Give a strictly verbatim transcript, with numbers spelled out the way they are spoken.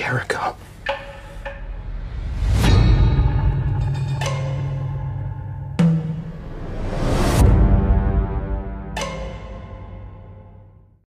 Jericho.